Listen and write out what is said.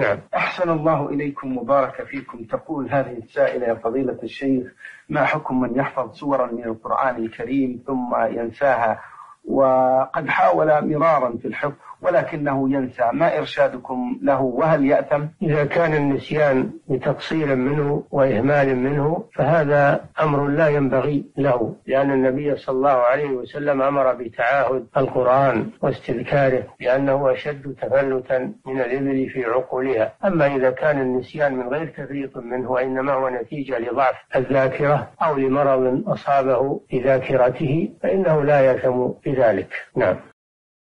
نعم. أحسن الله إليكم وبارك فيكم. تقول هذه السائلة: يا فضيلة الشيخ، ما حكم من يحفظ سورا من القرآن الكريم ثم ينساها، وقد حاول مرارا في الحفظ ولكنه ينسى، ما إرشادكم له، وهل يأثم؟ إذا كان النسيان بتقصير منه وإهمال منه فهذا أمر لا ينبغي له، لأن النبي صلى الله عليه وسلم أمر بتعاهد القرآن واستذكاره لأنه أشد تفلتا من الإبل في عقولها. أما إذا كان النسيان من غير تفريط منه وإنما هو نتيجة لضعف الذاكرة أو لمرض أصابه في ذاكرته فإنه لا يأثم بذلك. نعم.